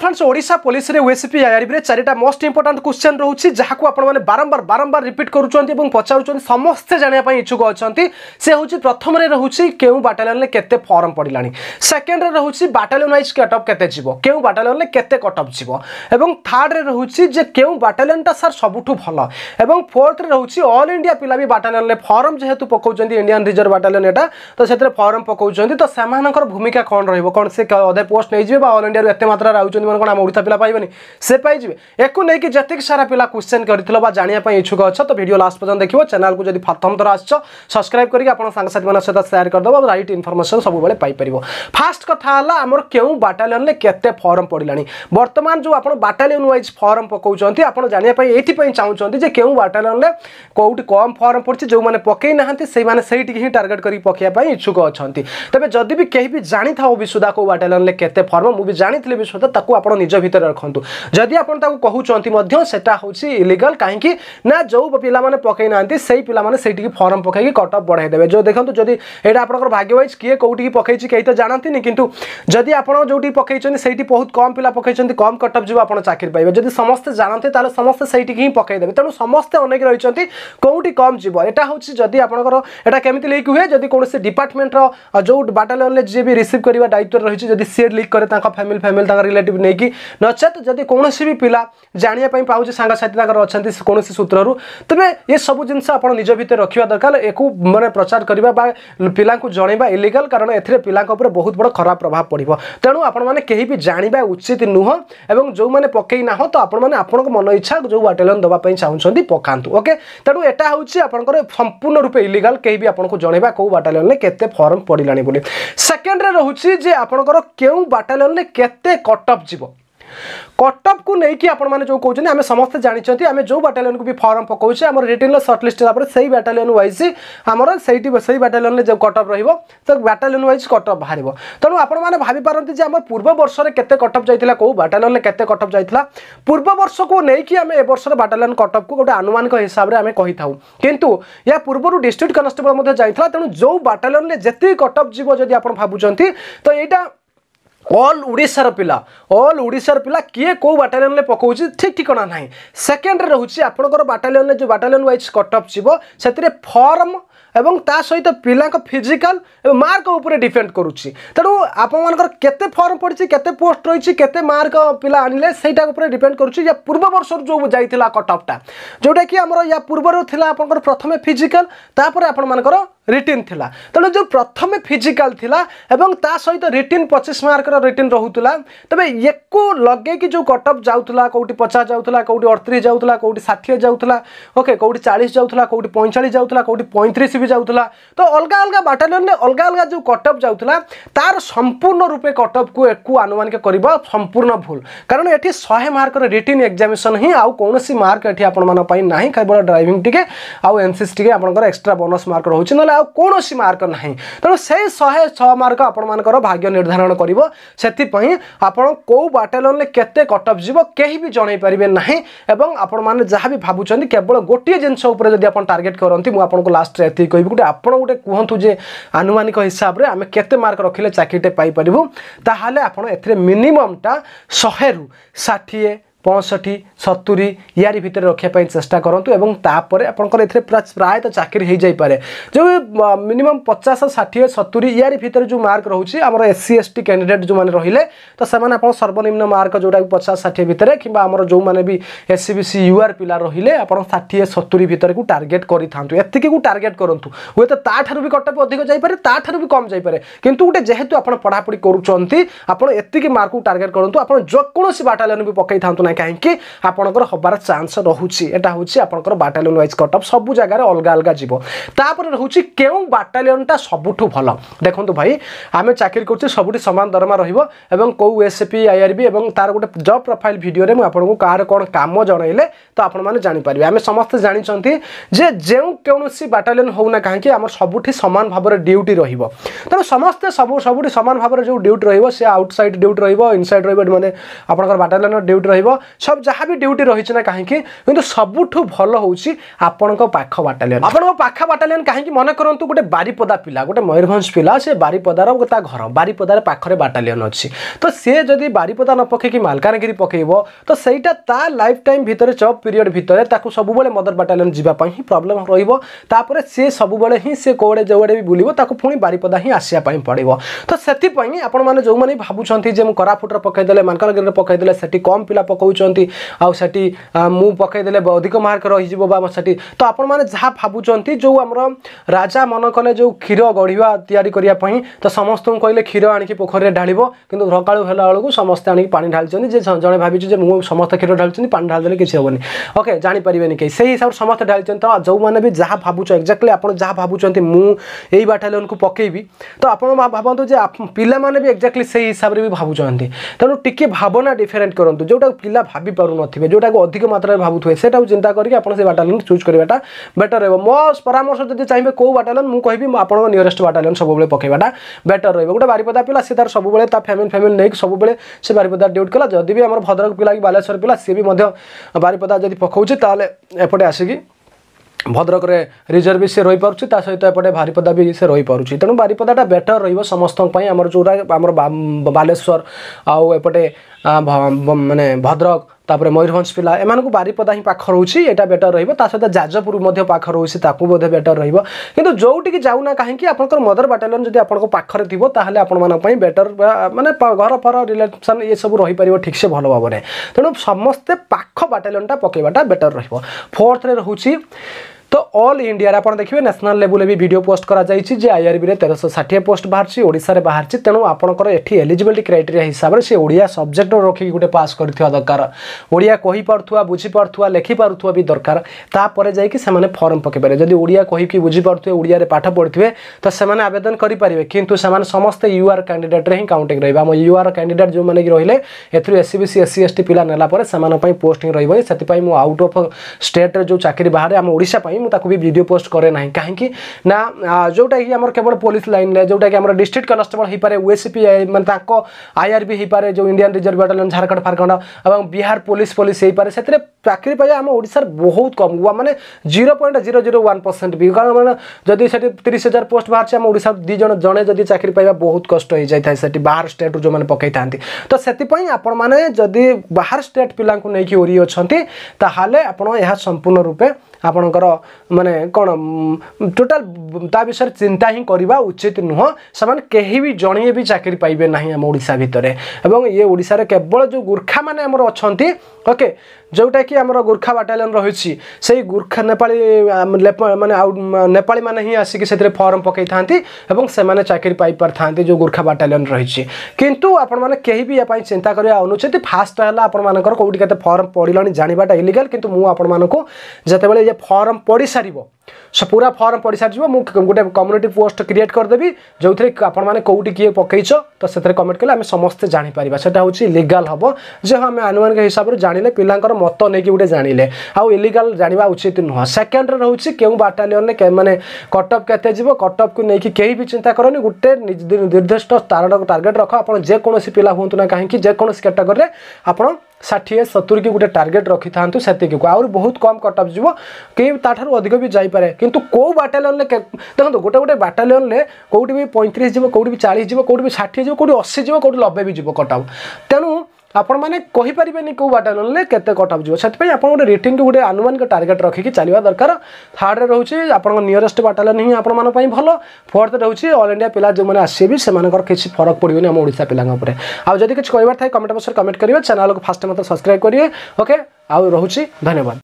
Friends Odisha police रे OSP IRB रे चारिटा मोस्ट इंपोर्टेंट क्वेश्चन रहउछि जहाको आपण माने बारंबार रिपीट करूछन्ती एवं पछाउछन्ती समस्त जाने पय इच्छुक अछन्ती से होछि प्रथम रे रहउछि केउ बटालियन ले केते फॉर्म पडिलानी सेकंड रे रहउछि बटालियन वाइज कट ऑफ केते जीवो केउ बटालियन ले केते कट ऑफ जीवो एवं थर्ड रे रहउछि जे केउ बटालियन ता सर सबुठु भलो एवं फोर्थ रे रहउछि ऑल इंडिया पिला भी बटालियन ले फॉर्म जेहेतु पकौछन्ती इंडियन रिजर्व बटालियन एटा तो सेतरे फॉर्म पकौछन्ती तो समानकर भूमिका कोन रहइबो कोन से अदे पोस्ट नै जिवे बा ऑल इंडिया रे एते मात्रा राउ जन मन कोन हम ओडिसा पिला पाइबनी से पाइ जिवे एकु नै कि जतेक सारा पिला क्वेश्चन करथिलो बा जानिया पय इच्छुक अछ तो वीडियो लास्ट पर्यंत देखिवो चैनल को जदि प्रथम तोर आछ सब्सक्राइब करिक आपण संग साथी मन सहित शेयर कर दबो राइट इन्फॉर्मेशन सब बेले पाइ परिवो। फर्स्ट कथा हला हमर केउ बटालियन ले केते फॉर्म पडिलानी वर्तमान जो आपण बटालियन वाइज फॉर्म पकौ जंती आपण जानिया पय एथि पय चाहौ जंती जे केउ बटालियन ले कोउटी कम फॉर्म पडछि जो माने पकै नाहंती से माने सेहिटी हि टार्गेट करि पखिया पय इच्छुक अछंती तबे जदि भी केहि भी जानि थाओ बिसुदा को बटालियन ले केते फॉर्म मु भी जानिथले बिसुदा ताको आपण निज भीतर रखंतु जदि आपण ताको कहउ चंती मध्य सेटा होछि इलीगल काहे कि ना जो पिला माने पकै नाहंती सेहि पिला माने सेहिटी फॉर्म पखै कि कट ऑफ बढ़ाई देबे जो देखंतु जदि एटा आपनकर भाग्य वाइज किए कोउटी पखैछि केहि त जानंती नि किंतु जदि आपण जोटी पखैछन सेहिटी बहुत कम पिला पखैछन कम कट ऑफ जीव आपण चाकरी पाइबे जदि समस्त जानंती ताले समस्त सेहिटी हि पखै देबे तनु समस्त अनेक रहिछंती कोउटी कम जीव एटा होछि जदि आपनकर एटा केमिति लेक हुए जदि कोनसे डिपार्टमेंट रो जो बटालियन ले जे भी रिसीव करिवा दायित्व रहिछि जदि सेड लीक करे ताका फैमिली ताका रिलेटिव नै कि नचत जदि कोनसे भी पिला जानिया पई पाउछि संग साथी ताका अछंती कोनसे सूत्र रु तबे ए सब जिंस आपण निज भीतर रखिवा दरकार एकु माने प्रचार करिवा बा पिला को जणैबा इलीगल कारण एथिरे पिला को ऊपर बहुत बड़ खराब प्रभाव पड़िबो तणु आपण माने केहि भी जानिबा उचित नुह एवं जो माने पकेई ना हो तो आपण माने आपन को मन इच्छा जो बटालियन दबा पई चाहुछंती पकांतु ओके तणु एटा होछि आपण को संपूर्ण रूपे इलीगल केहि भी आपण को जणैबा को बटालियन ले केते फॉर्म पडिलानी बोली। सेकंड रे रहउछि जे आपण को केउ बटालियन ले केते कट ऑफ जीवो कटअप को नहीं कि आपण माने जो कहउछन हमें समस्त जानिछथि हमें जो बटालियन को भी फॉर्म पकौछे हमर रिटेन ल शॉर्ट लिस्ट पर सही बटालियन वाइज हमर सही बटालियन ले जब कटअप रहइबो तो बटालियन वाइज कटअप बाहरिबो तणु आपण माने भाबी पारंती जे हमर पूर्व वर्ष रे केते कटअप जाइतिला को बटालियन ले केते कटअप जाइतिला पूर्व वर्ष को नहीं कि हमें ए वर्ष रे बटालियन कटअप को गोटे अनुमानिक हिसाब रे हमें कहिथाउ किंतु या पूर्व रु डिस्ट्रिक्ट कांस्टेबल मध्ये जाइतिला तणु जो बटालियन ले जति कटअप जीव जदि आपण भाबुछथि तो एटा ऑल ओडिसा पिला किए को बटालियन ले पकौछि ठीक ठिकाना नाही। सेकंड रे रहउछि आपनकर बटालियन ले जो बटालियन वाइज कट ऑफ जीवो सेतरे फॉर्म एवं ता सहित पिला को फिजिकल एवं मार्क ऊपर डिपेंड करूछि तणु आपन मानकर केते फॉर्म पड़छि केते पोस्ट रहिछि केते मार्क पिला आनिले सेटा ऊपर डिपेंड करूछि या पूर्व वर्ष जो जाइथिला कट ऑफ ता जोटा कि हमर या पूर्व रो थिला आपनकर प्रथमे फिजिकल तापर आपन मानकर रिटेन थिला तणु जो प्रथमे फिजिकल थिला एवं ता सहित रिटेन 25 मार्क रो रिटेन रहउतला तबे एको लगे कि जो कट ऑफ जाउतला कोउटी 50 जाउतला कोउटी 38 जाउतला कोउटी 60 जाउतला ओके कोउटी 40 जाउतला कोउटी 45 जाउतला कोउटी 35 भी जाउतला तो अलगा अलगा बटालियन ने अलगा अलगा जो कट ऑफ जाउतला तार संपूर्ण रूपे कट ऑफ को एकु अनुमान के करबा संपूर्ण भूल कारण एठी 100 मार्क रे रिटेन एग्जामिनेशन ही आ कोनोसी मार्क एठी आपण मानो पाई नाही केवल ड्राइविंग टिके आ एनसीसी टिके आपनकर एक्स्ट्रा बोनस मार्क रहउछि न आ कोनोसी मार्क नाही तो से 106 मार्क आपण मानकर भाग्य निर्धारण करबो सेति पई आपण को बटालियन ले केते कट ऑफ जीवो केही भी जणै परिबे नाही एवं आपण माने जहा भी भाबुचंदी केवल गोटिए जिंस ऊपर जदी आपण टार्गेट करंती मु आपण को लास्ट रे कोई गुटे आपण गुटे कहंतु जे अनुमानिक हिसाब रे हमें केते मार्क रखिले चाकरीटे पाई परबो ताहाले आपण एथरे मिनिमम टा 100 रु 60 65 70 यारी भीतर रखे पई चेष्टा करंतु एवं तापर आपनकर एथरे प्राय तो चाकरी हे जाई पारे जो मिनिमम 50 60 70 यारी भीतर जो मार्क रहउची हमर एससी एसटी कैंडिडेट जो माने रहिले तो समान आपन सर्वनिम्न मार्क जोटा 50 60 भीतर किबा हमर जो माने भी एससी बीसी यूआर पिला रहिले आपन 60 70 भीतर को टारगेट करि थांतु एतिके को टारगेट करंतु होय तो ताठारु भी कटअप अधिक जाई पारे ताठारु भी कम जाई पारे किंतु उटे जेहेतु आपन पढा पडी करूचंती आपन एतिके मार्क को टारगेट करंतु आपन जो कोनोसी बटालियन भी पकाई थांतु काहे कि आपनकर होबार चांस रहउची एटा होची आपनकर बटालियन वाइज कट ऑफ सब जगह रे अलग अलग जीवो तापर रहउची केउ बटालियन ता सबुठु भलो देखंतु भाई हमें चाकरी करछे सबुठी समान दरमा रहइबो एवं को ओएसएपी आईआरबी एवं तार गोटे जॉब प्रोफाइल वीडियो रे म आपनको कार कोन काम जणाइले तो आपन माने जानि पारिबे हमें समस्त जानि चंती जे जेउ कोनोसी बटालियन होउना काहे कि हमर सबुठी समान भाबर ड्यूटी रहइबो त समस्त सबुठी समान भाबर जो ड्यूटी रहइबो से आउटसाइड ड्यूटी रहइबो इनसाइड रहइबो माने आपनकर बटालियन ड्यूटी रहइबो सब जहाँ भी ड्यूटी रही ना कहीं कि सबुठ भल हूँ आपण पाख बाटालीयन आपण पाख बाटालीयन कहीं मन करूँ गोटे बारीपदा पिला गोटे मयूरभंज पिला से बारीपदार घर बारीपदार पाखे बाटालीयन अच्छी तो सी जब बारीपदा न पकई मलकानगिरी पकेब तो सहीटा ता लाइफ टाइम भर जब पीरियड भर सब मदर बाटालीयन जावाप प्रोब्लेम रही सी सब ही कौड़े जोड़े भी बुलव पुणी बारीपदा ही आसापी पड़ो तो से आपण मैंने जो मैंने भावुंट मुझे कोरापुटर पकईदे मलकानगिरी पकईदे से कम पिला पकाऊँच आठी मु पकईदे अधिक मार्क रही से तो आपण मैंने जहाँ भावुंट जो आम राजा मन कले जो क्षीर गढ़ा यापाई तो समस्त कहले क्षीर आणिक पोखर ढाल कि सकालू है समस्ते आणिक पानी ढाली जड़े भाई मुझे समस्त क्षीर ढाली पानी ढाली किसी हेनी ओके जापरें कहीं से हिसाब से समस्त ढाली तो जो मैंने भी जहाँ भावुच एक्जाक्टली आप जहाँ भावुंट मुझे बाटालीयन को पकेबी तो आप भावतु पाने भी एक्जाक्टली से हिसाब से भी भावुंट तेणु टी भावना डिफरेन्ट करूँ जोटा पिला भाभी पारे जोटा को अधिक मात्रा भावुए से चिंता करके बाटालीयन चूज करवाटा बेटर रहा मो परामर्श जब चाहिए कौ बाटालीयन मुझे कहि आप नियरेस्ट बाटालीयन सब पकेबाटा बेटर रहा गोटे बारीपदा पिला सी तार सब फैमिली फैमिली नहीं सब से बारीपदा ड्यूट कला जब भी आम भद्रक पिला कि बालेश्वर पिला सी भी बारीपदा जब पकाऊँच एपटे आसिकी भद्रक रिजर्व भी सी रही पार्टी सहित एपटे बारीपदा भी सी रही पार्टी तेणु बारीपदाटा बेटर रही समस्त आमर जोरा आमर बालेश्वर आउ एपटे माने भद्रक तापर मयूरभंज पिला एम बारीपदा ही पाख रोचे यहाँ बेटर रहा सहित जाजपुर पाख रोचे बेटर रहा कि जोटि जाऊना कहीं आप मदर बाटालीयन जब आप पाखे थी आपंपाई बेटर माने घर फर रिलेसन ये सब रही पार ठीक से भल भाव में तेणु समस्ते पाख बाटालीयनटा पकेबाटा बेटर रहा। फोर्थ रोचे तो ऑल इंडिया आप देखिए नेशनल लेवल भी वीडियो पोस्ट करा जे आईआरबी रे 1360 पोस्ट बाहर ओडिशा रे बाहर तेणु आपंकर एठी एलिजिबिलिटी क्राइटेरिया हिसाब से ओडिया सब्जेक्ट रखिक गोटे पास कर दरकार ओडिया कही पार्थुआ बुझी पार्थुआ लेखि पार्थुआ भी दरकार तापर जाइए से फॉर्म पके पारे जदि ओडिया कहीकि बुझी पार्थुए ओडिया रे पाठ पढ़ुए तो से आवेदन करेंगे किंतु से समस्त यूआर कैंडिडेट रे ही काउंटिंग रहिबा हम यूआर कैंडिडेट जो मैंने रहिले एथु एससीबीसी एससी एसटी पिला नेला से पोस्टिंग रही से मु आउट ऑफ स्टेट रे जो चाकरी बाहर आम ओडिशा भी वीडियो पोस्ट करे ना कहीं ना जोटा कि आम केवल पुलिस लाइन में जोटा कि आम डिस्ट्रिक्ट कनेस्टेबल हो पारे ओएसपी मैं आईआरबी हो पारे जो इंडियन रिजर्व बाटालियन झारखंड फारखंड और बिहार पुलिस पुलिस हो पारे से चाकरी पाए आम ओडिशा बहुत कम हुआ माने 0.001% भी कारण मैंने जदि से 30,000 पोस्ट बाहर आम ओडिशा दी जन जड़े जब चाकरी पाइबा बहुत कष्ट हो जाए से बाहर स्टेट जो मैंने पकई था तो से आपण मैंने जदि बाहर स्टेट पिला नहीं ओरी अच्छा ताहले आपण यह संपूर्ण रूपे आपणकर माने कौन टोटाल ता विषय चिंता ही करवा उचित नुह से कहीं भी जड़े भी चाकरी पाइबे ना आम ओडिशा भितर एवं ये ओडिशा केवल जो गुर्खा माने आमर अच्छा ओके जोटा कि आम गुर्खा बाटालियन रही से गुर्खा नेपाली माने आउ नेपाली माने ही आसिक से फॉर्म पकई था से चाकरी पाई पार था जो गुर्खा बाटालियन रही किंतु आपण मैंने कहीं भी यापाई चिंता करवा अनुचित फास्ट है आपण मानक कौटी के फॉर्म पड़ा जानाटा इलिगल किंतु मु आपण मानक जेतेबेले ये फॉर्म पढ़ी सार सो पूरा फॉर्म पढ़ी सार मुझे गोटे कम्युनिटी पोस्ट क्रिएट करदेवी जो थे आपने कौटी किए पकई तो से कमेंट कले आम समस्ते जापर सेटा हूँ इलिगल हम जे हम आनुमानिक हिसाब से जाने पिला मत नहीं गोटे जाने आउ इलिगल जाना उचित नुह सेकेंड रोचे क्यों बाटालियन मैंने कटअप के कटअप को लेकिन कहीं भी चिंता करनी गोटे निर्दिष्ट टार्गेट रख आप जेकोसी पिला हूँ ना कहीं जेको कैटेगरी आप 60-70 की गोटे टार्गेट रखी था को आउर बहुत कम कटअप जीव कि अधिक भी जापे कितु कौ बाटालियन देखो गोटे गोटे बाटालियन में कौटी भी 35 जीव कौटी भी 40 जीव कौटी भी 60 जीव कौटी 80 जीव कौटी 90 भी जीव कटअप तेणु आपण मैंने कही पारे कौ बाटालियन में केत कटअप जीव से गोटे रेटिंग को गोटे आनुमानिक टार्गेट रखिकी चलवा दरकार। थर्ड रोचे आपंक नियरेस्ट बाटालियन ही आपंपाई भल। फोर्थ रोचे ऑल इंडिया पिला जो मैंने आसबी से किसी फरक पड़ोनी आम ओडिशा पिलांग उपरे आउ जदि किछ कहबार थाए कमेंट बॉक्स रे कमेंट करिवे चैनल को फास्ट मात्र सब्सक्राइब करिवे ओके आउ रोचे धन्यवाद।